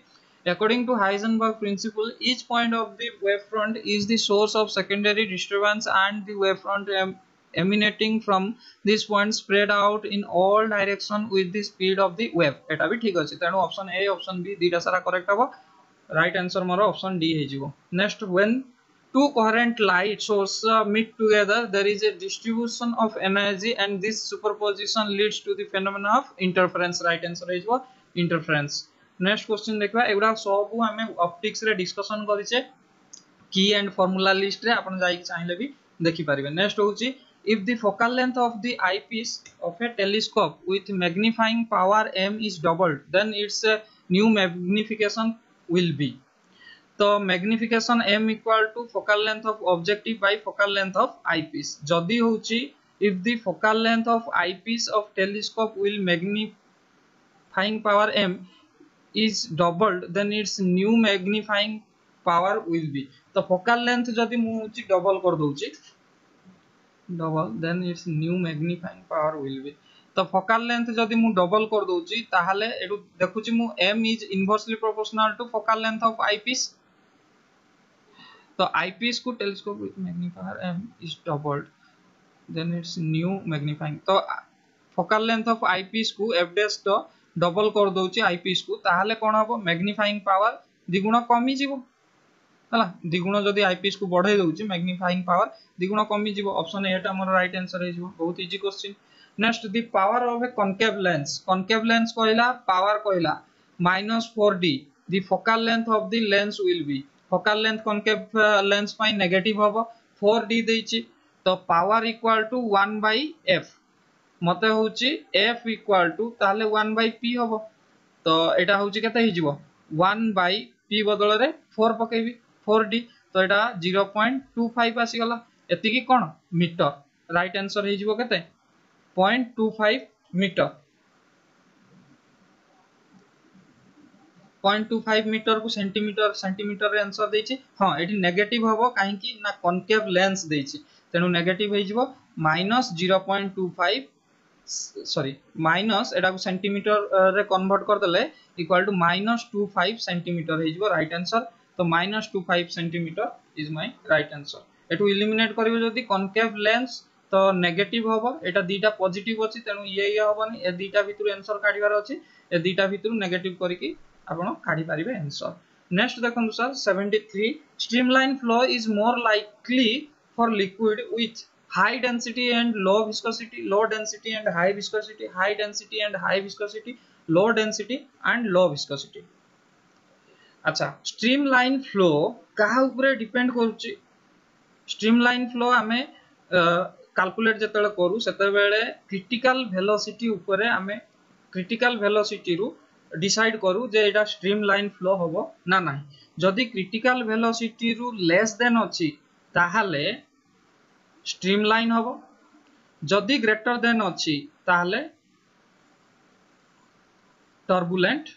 According to Heisenberg principle, each point of the wavefront is the source of secondary disturbance, and the wavefront emanating from this point spread out in all direction with the speed of the wave. Eta bhi thik achi. Tano option A, option B, dita sara correct haba. Right answer maro option D he jibo. Next, when two coherent light sources meet together, there is a distribution of energy, and this superposition leads to the phenomenon of interference. Right answer is what? Interference. Next question देखा एगुड़ा सब हमें ऑप्टिक्स रे डिस्कशन करिसे की एंड फार्मूला लिस्ट रे आपण जाई चाहिले भी देखि परिबे. नेक्स्ट होची if the focal length of the eyepiece of a telescope with magnifying power m is doubled then its new magnification will be. तो magnification m equal to focal length of objective by focal length of eyepiece. जदी होची if the focal length of eyepiece of telescope will magnifying power m is doubled, then its new magnifying power will be. The focal length jodi mu hochi double kar douchi double, then its new magnifying power will be. The focal length jodi mu double kar douchi tahale edu dekhuchi mu m is inversely proportional to focal length of eyepiece. The eyepiece ko telescope with magnifier m is doubled, then its new magnifying. So focal length of eyepiece ko f dash to double कर दोची आईपीस को ताहाले कोन हबो मैग्निफाइंग पावर द्विगुण कमी जीवो हला द्विगुण जदी आईपीस को बढ़ाई दोची मैग्निफाइंग पावर द्विगुण कमी जीवो. ऑप्शन ए एटा हमर राइट आंसर हे जीवो. बहुत easy question. Next the power of a concave lens कहला पावर कहला -4d the focal length of the lens will be. Focal length concave lens पई नेगेटिव हबो 4d देची. तो पावर इक्वल टू 1/f मते होची f इक्वल टू ताले 1/p होबो. तो एटा होची केते हि जीवो 1/p बदल रे 4 पकेबी 4d. तो एटा 0.25 आसी गला. एति की कोन मीटर. राइट आंसर हि जीवो केते 0.25 मीटर. 0.25 मीटर को सेंटीमीटर सेंटीमीटर रे आंसर देछि. हां एठी नेगेटिव होबो काहे कि ना कॉनकेव लेंस देछि तेनु नेगेटिव हे जीवो -0.25 सॉरी माइनस एटा को सेंटीमीटर रे कन्वर्ट कर देले इक्वल टू -25 सेंटीमीटर हे जबो राइट आंसर. तो -25 centimetre is my right answer. एटू एलिमिनेट करबो जदी कॉनकेव लेंस तो नेगेटिव होबो. एटा दीटा पॉजिटिव अछि तेनु ये होबनी ए दीटा भितरु आंसर काढिबार अछि. ए दीटा भितरु नेगेटिव करकी आपण काढि पारिबे आंसर. नेक्स्ट देखन sir 73 streamline flow is more likely for liquid with high density and low viscosity, low density and high viscosity, high density and high viscosity, low density and low viscosity. अच्छा streamline flow कहाँ ऊपर depend करुँची. streamline flow हमें calculate जतले करूँ सेते बेले critical velocity ऊपरे हमें critical velocity रू decide करूँ जे इडा streamline flow होगा ना नहीं. जदि critical velocity रू less than अच्छी ताहले स्ट्रीमलाइन हबो. जदि ग्रेटर देन अछि ताहले टर्बुलेंट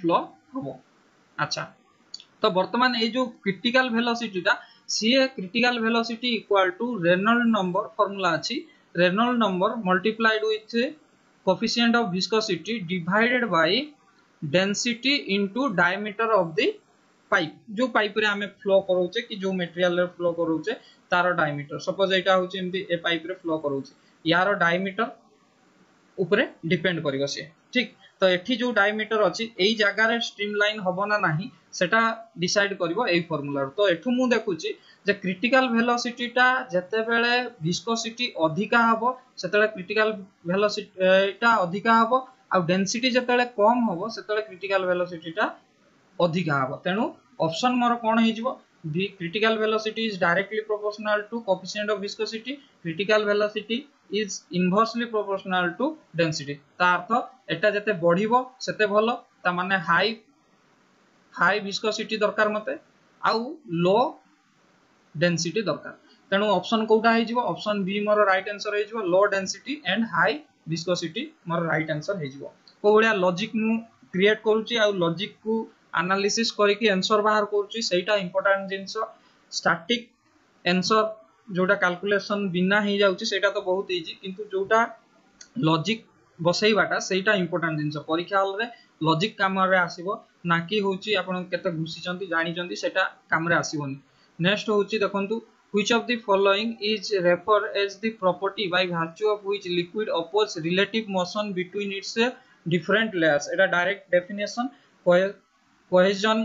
फ्लो हबो. अच्छा तो वर्तमान ए जो क्रिटिकल वेलोसिटी दा सीए critical velocity equal to Reynold number formula अछि Reynold number multiplied with coefficient of viscosity divided by density into diameter of the pipe. जो पाइप रे हमें फ्लो करूचे कि जो मटेरियल रे फ्लो करूचे तारो डायमीटर सपोज एटा होचे एमती ए पाइप रे फ्लो करूचे यारो डायमीटर ऊपरे डिपेंड करिवो से ठीक. तो एठी जो डायमीटर अछि एई जागा रे स्ट्रीमलाइन होबो ना नाही सेटा डिसाइड करिवो एई फार्मूला. तो एठू मु देखुची जे क्रिटिकल वेलोसिटी ता जते बेले विस्कोसिटी अधिका हबो सेतले क्रिटिकल वेलोसिटी ता अधिका हबो आ डेंसिटी जतले कम हबो सेतले क्रिटिकल वेलोसिटी ता अधिका हबो. तेनु ऑप्शन मोर कोन हे जिवो the critical velocity is directly proportional to coefficient of viscosity. Critical velocity is inversely proportional to density. ता अर्थ एटा जते बढिबो सेते भलो. ता माने हाई हाई विस्कोसिटी दरकार मते आउ लो डेंसिटी दरकार. तेनु ऑप्शन कोटा हे जिवो ऑप्शन बी मोर राइट आंसर हे जिवो low density and high viscosity मोर राइट आंसर हे जिवो. को बढिया लॉजिक मु क्रिएट करूची आ लॉजिक को एनालिसिस करके आंसर बाहर करूची सेटा इंपोर्टेंट जिंस स्टैटिक आंसर जोटा कैलकुलेशन बिना ही जाउची सेटा तो बहुत इजी किंतु जोटा लॉजिक बसैबाटा सेटा इंपोर्टेंट जिंस परीक्षा हॉल रे लॉजिक काम रे आसीबो नाकी होउची आपण केते घुसी चंती जानी चंती सेटा काम रे आसीबोनी नेक्स्ट होउची देखंतु which of the following is referred as the property by virtue of which liquid opposes relative motion between its different layers eta direct definition cohesion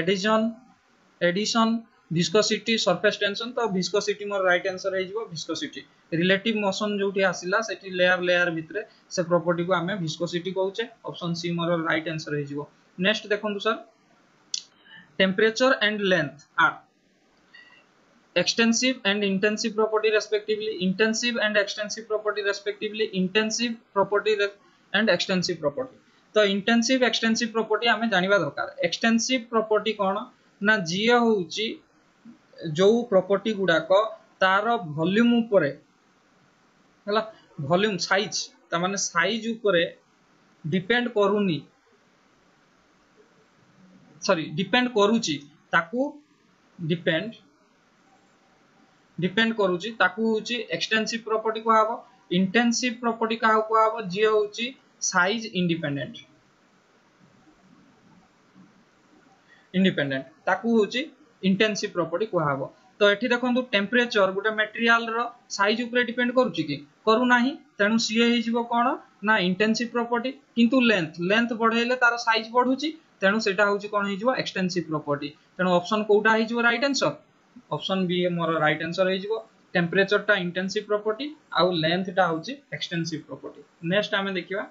adhesion viscosity surface tension to viscosity more right answer hai jibo viscosity relative motion joti asila seti layer bhitre se property ko ame viscosity kohuche option c more right answer hai jibo next dekhantu sir temperature and length are extensive and intensive property respectively intensive and extensive property respectively intensive property and extensive property तो intensive extensive property आमे जानिबा दरकार extensive property कोन ना जिया होउची जो property गुडा को तार वॉल्यूम ऊपरे हला वॉल्यूम साइज त माने साइज ऊपरे डिपेंड करूनी सॉरी डिपेंड करूची ताकू डिपेंड करूची ताकू होची एक्सटेंसिव प्रॉपर्टी को हाबो इंटेंसिव प्रॉपर्टी का को हाबो जे होची साइज इंडिपेंडेंट ताकू होची इंटेंसिव प्रॉपर्टी को हाबो तो एठी देखंतु टेंपरेचर गुटे मटेरियल रो साइज ऊपर डिपेंड करूची की करू नाही तणु सीए हे जीवो कोन ना इंटेंसिव प्रॉपर्टी किंतु लेंथ बढेले तार साइज बढुची तणु सेटा होची कोन हे जीवो एक्सटेंसिव प्रॉपर्टी तणु ऑप्शन कोटा हे जीवो राइट आंसर ऑप्शन बी मोर राइट आंसर हे जइबो टेंपरेचर टा इंटेंसिव प्रॉपर्टी आउ लेंथ टा होची एक्सटेंसिव प्रॉपर्टी नेक्स्ट आमे देखिबा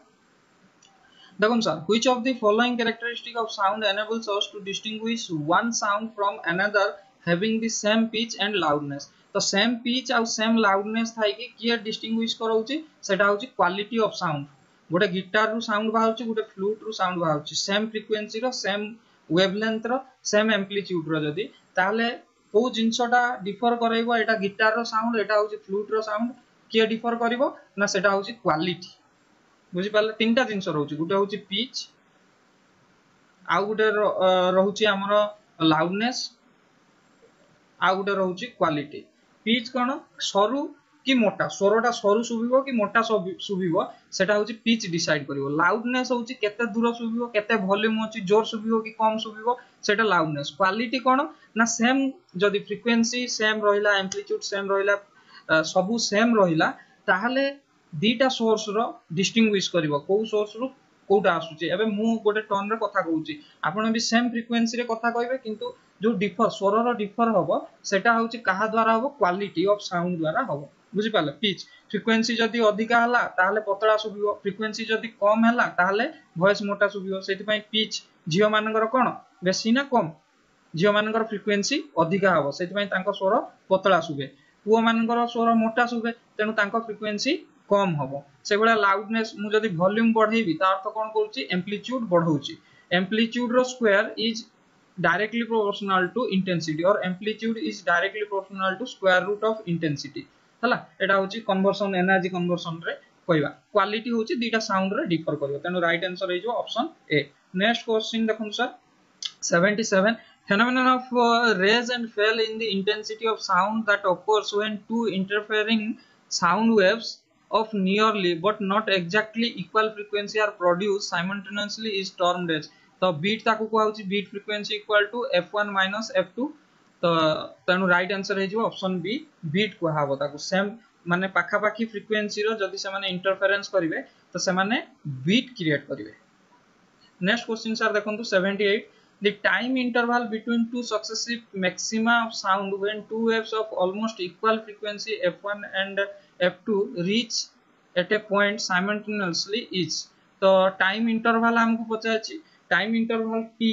देखम sir which of the following characteristic of sound enables us to distinguish one sound from another having the same pitch and loudness तो सेम पिच आउ सेम लाउडनेस थाई कि के डिस्टिंग्विश करौची सेटा होची क्वालिटी ऑफ साउंड गोटे गिटार रु साउंड बाहुची गोटे फ्लूट रु साउंड बाहुची सेम फ्रीक्वेंसी रो सेम वेवलेंथ रो सेम एम्पलीट्यूड रो जदी ताले को जिंसटा डिफर करैबो एटा गिटार रो साउंड एटा होची फ्लूट रो साउंड के डिफर करबो ना सेटा होची क्वालिटी बुझि पाले तीनटा जिंस रहउची गुटे होची पिच आ गुटे रहउची हमरो लाउडनेस आ गुटे रहउची क्वालिटी पिच कोन सरू कि मोटा स्वरटा सरू सुबिबो कि मोटा सुबिबो सेटा होची पिच डिसाइड करबो लाउडनेस होची केते दूर सुबिबो केते वॉल्यूम होची जोर सुबिबो कि कम सुबिबो सेटा लाउडनेस क्वालिटी कोन ना सेम जदी फ्रीक्वेंसी सेम रहिला एम्पलीट्यूड सेम रहिला सबु सेम रहिला ताहाले दीटा सोर्स रो डिस्टिंग्विश करबो को सोर्स रो कोटा आसुची एबे मु गोटे टोन रे कथा कहउची आपण भी सेम फ्रीक्वेंसी रे कथा कहबे किंतु जो डिफर स्वर रो डिफर होबो सेटा होची कहा द्वारा होबो क्वालिटी ऑफ साउंड द्वारा होबो बुझि पाले पिच फ्रीक्वेंसी जदी अधिका हला ताहाले पतला सुबियो फ्रीक्वेंसी जदी कम हला ताहाले वॉइस मोटा सुबियो सेति पई पिच जियो मानकर कोन बेसी ना कम जियो मानकर फ्रीक्वेंसी अधिका हबो सेति पई तांको स्वर पतला सुबे पुओ मानकर स्वर मोटा सुबे तेनु तांको फ्रीक्वेंसी कम हबो सेबेला लाउडनेस मु जदी वॉल्यूम बढेबी ता अर्थ कोन करूची एम्पलीट्यूड बढौची एम्पलीट्यूड रो square is directly proportional to intensity और amplitude is directly proportional to square root of intensity हला एटा होची कन्वर्जन एनर्जी कन्वर्जन रे कोइबा क्वालिटी होची दीटा साउंड रे डिफर करबो तनो राइट आंसर हे जो ऑप्शन ए नेक्स्ट क्वेश्चन देखम sir 77 phenomenon of raise and fall in the intensity of sound that occurs when two interfering sound waves of nearly but not exactly equal frequency are produced simultaneously is termed as तो बीट ताकू को होची beat frequency equal to f1 - f2 तो तनु राइट आंसर हे जो ऑप्शन बी बीट को हाबो ताकू सेम माने पाखा पाखी फ्रीक्वेंसी रो जदी से माने इंटरफेरेंस करिवे तो से माने बीट क्रिएट करिवे नेक्स्ट क्वेश्चन सर देखंतु 78 the time interval between two successive maxima of sound when two waves of almost equal frequency f1 and f2 reach at a point simultaneously is तो टाइम इंटरवल हमको पचाछि टाइम इंटरवल t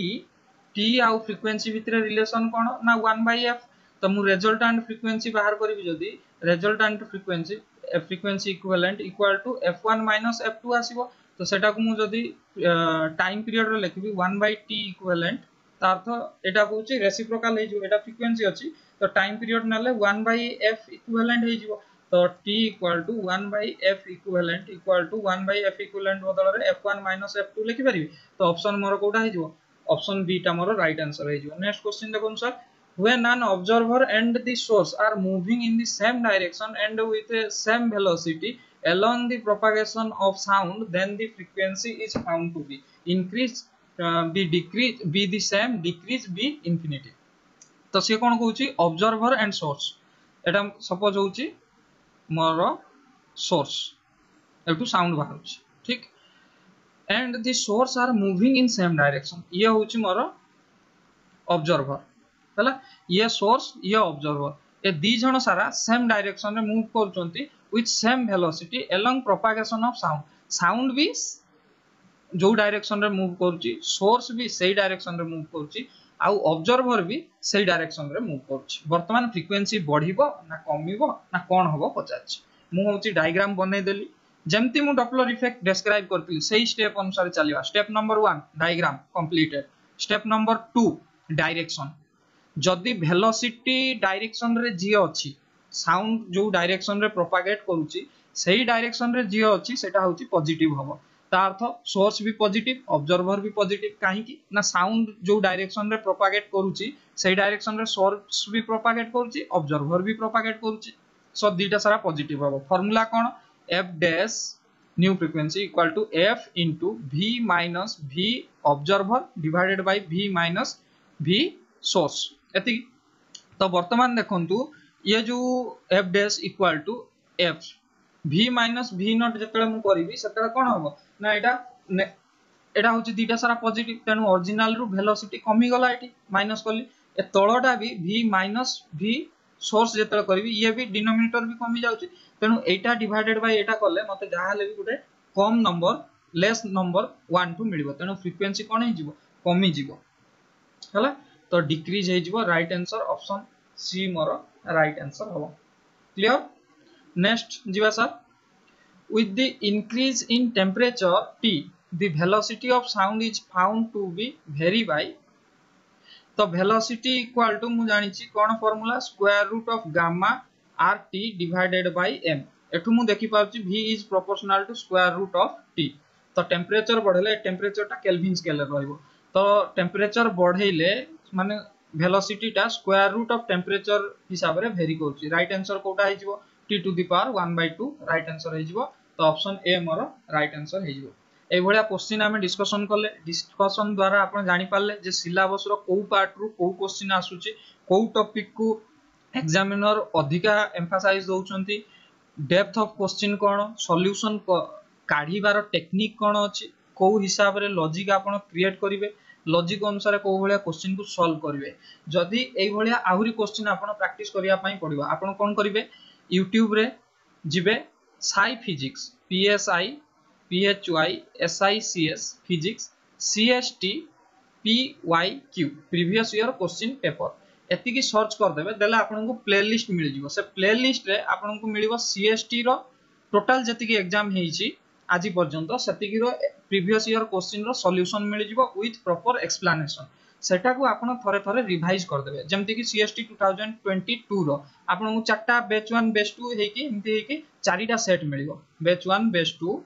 t आउ फ्रीक्वेंसी भितरे रिलेशन कोन ना 1/f तो मु रिजल्टेंट फ्रीक्वेंसी बाहर करबी जदी resultant frequency frequency equivalent equal to f1 - f2 आसीबो तो सेटा को मु जदी टाइम पीरियड रे लिखबी 1/t इक्विवेलेंट त अर्थ एटा कहउची रेसिप्रोकल हे जो एटा फ्रीक्वेंसी अछि तो टाइम पीरियड नले 1/f इक्विवेलेंट हे जीवो तो t equal to 1 by f equivalent equal to 1 by f equivalent बदल रे f1 माइनस f2 लिखि परबी तो ऑप्शन मोर कोडा हे जो ऑप्शन बी टा मोर राइट आंसर हे जो। नेक्स्ट क्वेश्चन देखो sir, when an observer and the source are moving in the same direction and with the same velocity along the propagation of sound, then the frequency is found to be increase be decrease be the same, decrease be infinity। तो से कोन कहूची observer and source, एटा सपोज होची मोर source एटू साउंड बाहुची ठीक, and the source are moving in same direction, ये होची मोर observer हला, ये सोर्स ये ऑब्जर्वर ए दी जण सारा सेम डायरेक्शन रे मूव करचोंती with same velocity along propagation of sound. Sound भी जो डायरेक्शन रे मूव करची, सोर्स भी सेही डायरेक्शन रे मूव करची, आ ऑब्जर्वर भी सेही डायरेक्शन रे मूव करची। वर्तमान फ्रीक्वेंसी बढिबो ना कमीबो ना कोन होबो पचाछि। मु होची डायग्राम बनै देली, जेमति मु डॉप्लर इफेक्ट डिस्क्राइब करथि सेही स्टेप अनुसार चलिबा। Step number 1 diagram completed. Step number 2 direction, जदि वेलोसिटी डायरेक्शन रे जी अछि, साउंड जो डायरेक्शन रे प्रोपागेट करूची सही डायरेक्शन रे जी अछि, सेटा होची पॉजिटिव होबो। ता अर्थ सोर्स भी पॉजिटिव ऑब्जर्वर भी पॉजिटिव, काहे कि ना साउंड जो डायरेक्शन रे प्रोपागेट करूची सही डायरेक्शन रे सोर्स भी प्रोपागेट करूची ऑब्जर्वर भी प्रोपागेट करूची, सो दुटा सारा पॉजिटिव होबो। फार्मूला कोन f dash new frequency equal to f into v minus v observer divided by v minus v source एति। तो वर्तमान देखंतु ये जो f dash equal to f v minus v not जतले मु करबी सतले कोन होबो ना एटा एटा होची दीटा सारा पॉजिटिव, तनु ओरिजिनल रु वेलोसिटी कमी गला एटी माइनस करली, ए तळोटा भी v माइनस v सोर्स जतले करबी ये भी डिनोमिनेटर भी कमी जाउची, तनु एटा डिवाइडेड बाय एटा करले मते जाहाले भी गुटे कम नंबर लेस नंबर 1 टू मिलबो, तनु फ्रीक्वेंसी कोन हे जिवो कमी जिवो हला, तो डिक्रीज हे जिवो। राइट आंसर ऑप्शन सी मोर राइट आंसर हो। क्लियर। नेक्स्ट जिवा sir, with the increase in temperature T the velocity of sound is found to be vary by. तो वेलोसिटी इक्वल टू मु जानि छी कोन formula square root of gamma R T divided by M, एठु मु देखि पाउची v is proportional to square root of T. तो टेंपरेचर बढ़ले टेंपरेचर टा केल्विन स्केल रहइबो, तो टेंपरेचर बढ़ेले माने वेलोसिटी टा स्क्वायर रूट ऑफ टेंपरेचर हिसाब रे वेरी करची। राइट आंसर कोटा हे जिवो t to the power 1/2 right answer हे जिवो। तो ऑप्शन ए मोर राइट आंसर हे जिवो। ए भलिया क्वेश्चन आमे डिस्कशन करले, डिस्कशन द्वारा आपण जानि पाले जे सिलेबस रो को पार्ट रो को क्वेश्चन आसुची, को टॉपिक को एग्जामिनर अधिका एम्फसाइज दोउचंती, डेप्थ ऑफ क्वेश्चन कोन, सॉल्यूशन काढीबार टेक्निक कोन अछि, को हिसाब रे लॉजिक आपण क्रिएट करिवे, लॉजिक अनुसार को भलिया क्वेश्चन को सॉल्व करबे। जदि एई भलिया आहुरी क्वेश्चन आपण प्रैक्टिस करिया पई पड़िबो, आपण कोन करिवे YouTube रे जिवे Sai physics PSI PHY SICS physics CST PYQ previous year question paper एति की सर्च कर देबे, देला आपण को प्लेलिस्ट मिल जिवो। से प्लेलिस्ट रे आपण को मिलिवो CST रो टोटल जति की एग्जाम हेइची आजि पर्यंत सेतिकी रो प्रीवियस ईयर क्वेश्चन रो सॉल्यूशन मिल जिवो विथ प्रॉपर एक्सप्लेनेशन। सेटा को आपण थरे थरे रिवाइज कर देबे, जेमति कि सीएसटी 2022 रो आपण को चारटा बैच 1 बैच 2 हेकी इमति हेकी चारटा सेट मिलिवो, बैच 1 बैच 2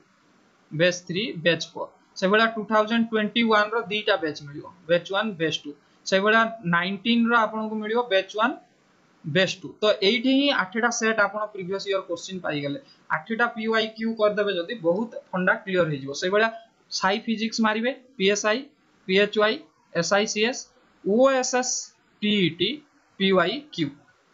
बैच 3 बैच 4। सेबेला 2021 रो दीटा बैच मिलिवो बैच 1 बैच 2, सेबेला 19 रो आपण को मिलिवो बैच 1 बैच 2। तो एठी ही 8टा सेट आपण प्रीवियस ईयर क्वेश्चन पाई गेले, 8टा पीवाईक्यू कर देबे जदी बहुत फंडा क्लियर हे जिवो। सेबेला साई फिजिक्स मारिबे PSI PHY SICS OSSTET PYQ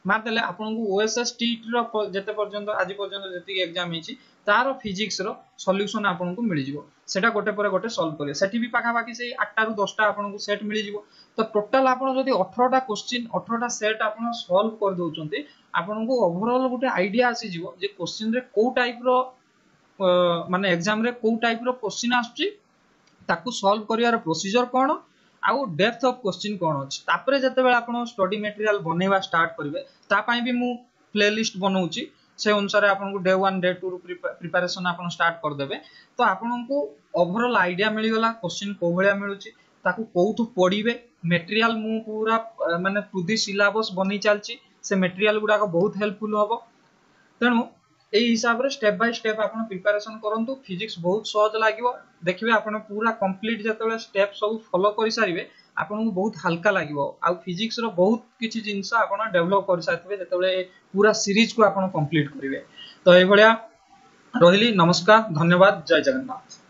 मार देले आपन को ओएसएसटीईटी रो जते पर्यंत आज पर्यंत जति एग्जाम हिची तारो फिजिक्स रो सॉल्यूशन आपन को मिल जिवो। सेटा गोटे पर गोटे सॉल्व करियो, सेठी भी पाखा बाकी से 8 रु 10 टा आपन को सेट मिल जिवो। तो टोटल आपन जदी 18 टा क्वेश्चन 18 टा सेट आपन सॉल्व कर दोचंती, आपन को ओवरऑल गोटे आईडिया आसी जिवो जे क्वेश्चन रे को टाइप रो माने एग्जाम रे को टाइप रो क्वेश्चन आछी, ताकू सॉल्व करियार प्रोसीजर कोन आ डेप्थ ऑफ क्वेश्चन कोन अछि। तापरे जते बेला आपण स्टडी मटेरियल बनेबा स्टार्ट करबे, ता पई भी मु प्लेलिस्ट बनउची, से अनुसार आपण को डे 1 डे 2 प्रिपरेशन आपण स्टार्ट कर देबे। तो आपण को ओवरऑल आईडिया मिल गेला क्वेश्चन को भलिया मिलुची, ताकू कोउथु पढिबे मटेरियल मु पूरा माने टू दी सिलेबस बनि चलची, से मटेरियल गुडा को बहुत हेल्पफुल होबो। तेणु यही हिसाब से स्टेप बाय स्टेप आप प्रिपरेशन करूँ। फिजिक्स बहुत सहज लगे देखिए आपड़ पूरा कम्प्लीट जो स्टेप सब फॉलो कर सारे आपको बहुत हल्का लगे। आ फिजिक्स रो बहुत किसी जिनस डेवलप कर सारे जो पूरा सीरीज को आप कंप्लीट करेंगे। तो ये रही। नमस्कार, धन्यवाद, जय जगन्नाथ।